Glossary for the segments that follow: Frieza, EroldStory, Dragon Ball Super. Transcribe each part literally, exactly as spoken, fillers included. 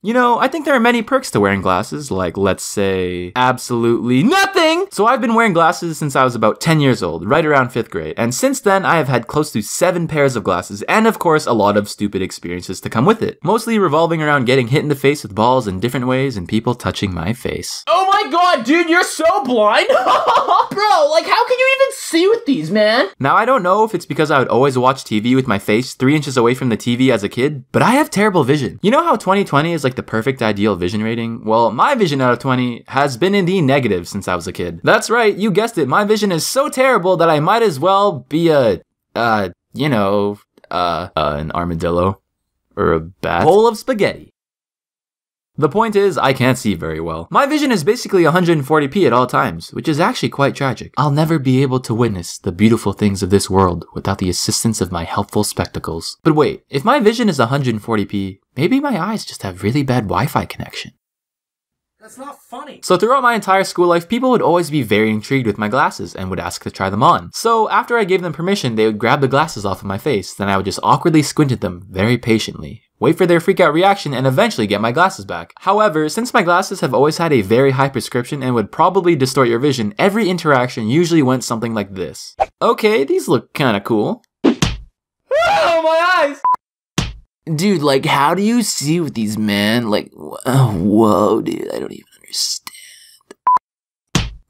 You know, I think there are many perks to wearing glasses, like, let's say, absolutely nothing! So I've been wearing glasses since I was about ten years old, right around fifth grade, and since then I have had close to seven pairs of glasses, and of course a lot of stupid experiences to come with it, mostly revolving around getting hit in the face with balls in different ways and people touching my face. Oh my god, dude, you're so blind! Bro, like, how can you even see with these, man? Now, I don't know if it's because I would always watch T V with my face three inches away from the T V as a kid, but I have terrible vision. You know how twenty twenty is like the perfect ideal vision rating? Well, my vision out of twenty has been in the negative since I was a kid. That's right, you guessed it, my vision is so terrible that I might as well be a, uh, you know, uh, uh an armadillo or a bat. Bowl of spaghetti. The point is, I can't see very well. My vision is basically one hundred forty p at all times, which is actually quite tragic. I'll never be able to witness the beautiful things of this world without the assistance of my helpful spectacles. But wait, if my vision is one hundred forty p, maybe my eyes just have really bad Wi-Fi connection. That's not funny. So throughout my entire school life, people would always be very intrigued with my glasses and would ask to try them on. So after I gave them permission, they would grab the glasses off of my face, then I would just awkwardly squint at them very patiently, wait for their freakout reaction, and eventually get my glasses back. However, since my glasses have always had a very high prescription and would probably distort your vision, every interaction usually went something like this. Okay, these look kinda cool. Oh, my eyes! Dude, like, how do you see with these, man? Like, oh, whoa, dude, I don't even understand.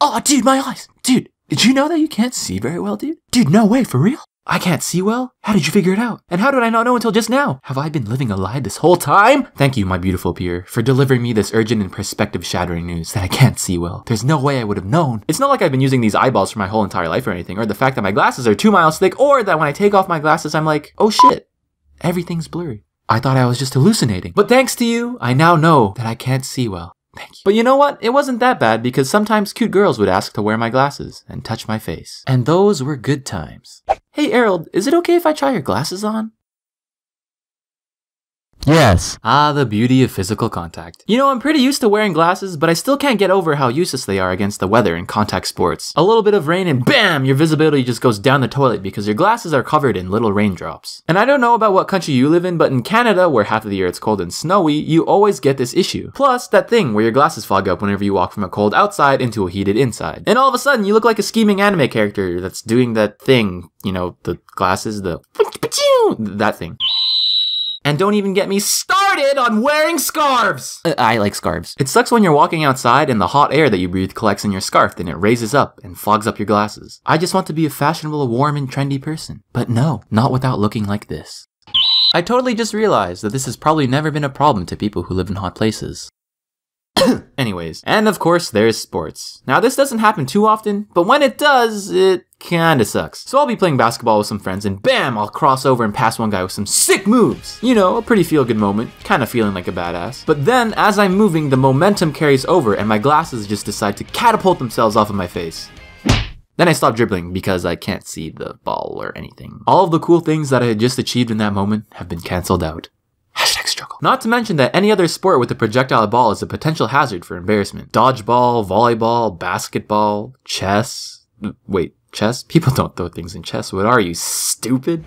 Oh, dude, my eyes! Dude, did you know that you can't see very well, dude? Dude, no way, for real? I can't see well? How did you figure it out? And how did I not know until just now? Have I been living a lie this whole time? Thank you, my beautiful peer, for delivering me this urgent and perspective-shattering news that I can't see well. There's no way I would have known. It's not like I've been using these eyeballs for my whole entire life or anything, or the fact that my glasses are two miles thick, or that when I take off my glasses, I'm like, oh shit, everything's blurry. I thought I was just hallucinating. But thanks to you, I now know that I can't see well. Thank you. But you know what? It wasn't that bad because sometimes cute girls would ask to wear my glasses and touch my face. And those were good times. Hey, Erold, is it okay if I try your glasses on? Yes. Ah, the beauty of physical contact. You know, I'm pretty used to wearing glasses, but I still can't get over how useless they are against the weather in contact sports. A little bit of rain and bam, your visibility just goes down the toilet because your glasses are covered in little raindrops. And I don't know about what country you live in, but in Canada, where half of the year it's cold and snowy, you always get this issue. Plus, that thing where your glasses fog up whenever you walk from a cold outside into a heated inside. And all of a sudden, you look like a scheming anime character that's doing that thing, you know, the glasses, the... that thing. And don't even get me started on wearing scarves! Uh, I like scarves. It sucks when you're walking outside and the hot air that you breathe collects in your scarf, then it raises up and fogs up your glasses. I just want to be a fashionable, warm, and trendy person. But no, not without looking like this. I totally just realized that this has probably never been a problem to people who live in hot places. Anyways, and of course there's sports. Now this doesn't happen too often, but when it does, it kinda sucks. So I'll be playing basketball with some friends and bam, I'll cross over and pass one guy with some sick moves. You know, a pretty feel-good moment, kinda feeling like a badass. But then, as I'm moving, the momentum carries over and my glasses just decide to catapult themselves off of my face. Then I stop dribbling because I can't see the ball or anything. All of the cool things that I had just achieved in that moment have been cancelled out. Hashtag struggle. Not to mention that any other sport with a projectile ball is a potential hazard for embarrassment. Dodgeball, volleyball, basketball, chess... Wait, chess? People don't throw things in chess. What are you, stupid?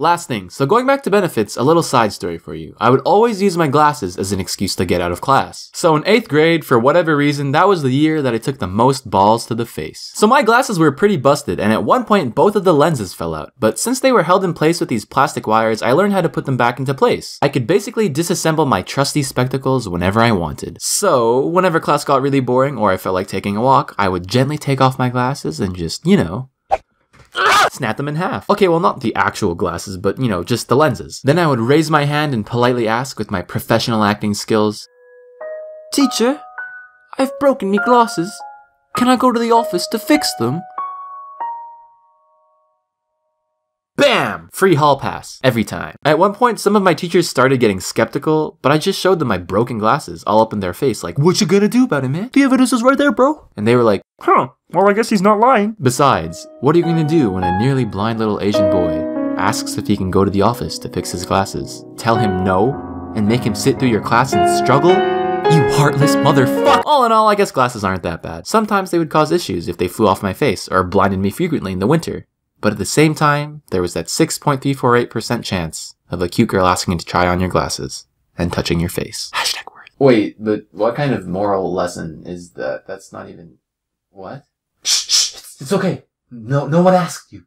Last thing, so going back to benefits, a little side story for you. I would always use my glasses as an excuse to get out of class. So in eighth grade, for whatever reason, that was the year that I took the most balls to the face. So my glasses were pretty busted, and at one point both of the lenses fell out. But since they were held in place with these plastic wires, I learned how to put them back into place. I could basically disassemble my trusty spectacles whenever I wanted. So whenever class got really boring or I felt like taking a walk, I would gently take off my glasses and just, you know, snap them in half. Okay, well, not the actual glasses, but, you know, just the lenses. Then I would raise my hand and politely ask with my professional acting skills, "Teacher, I've broken me glasses. Can I go to the office to fix them?" Bam! Free hall pass. Every time. At one point, some of my teachers started getting skeptical, but I just showed them my broken glasses all up in their face, like, "What you gonna do about it, man? The evidence is right there, bro." And they were like, "Huh, well, I guess he's not lying." Besides, what are you gonna do when a nearly blind little Asian boy asks if he can go to the office to fix his glasses? Tell him no, and make him sit through your class and struggle? You heartless motherfucker! All in all, I guess glasses aren't that bad. Sometimes they would cause issues if they flew off my face or blinded me frequently in the winter. But at the same time, there was that six point three four eight percent chance of a cute girl asking to try on your glasses. and touching your face. Hashtag word. Wait, but what kind of moral lesson is that? That's not even... What? Shh, shh, it's, it's okay. No, no one asked you.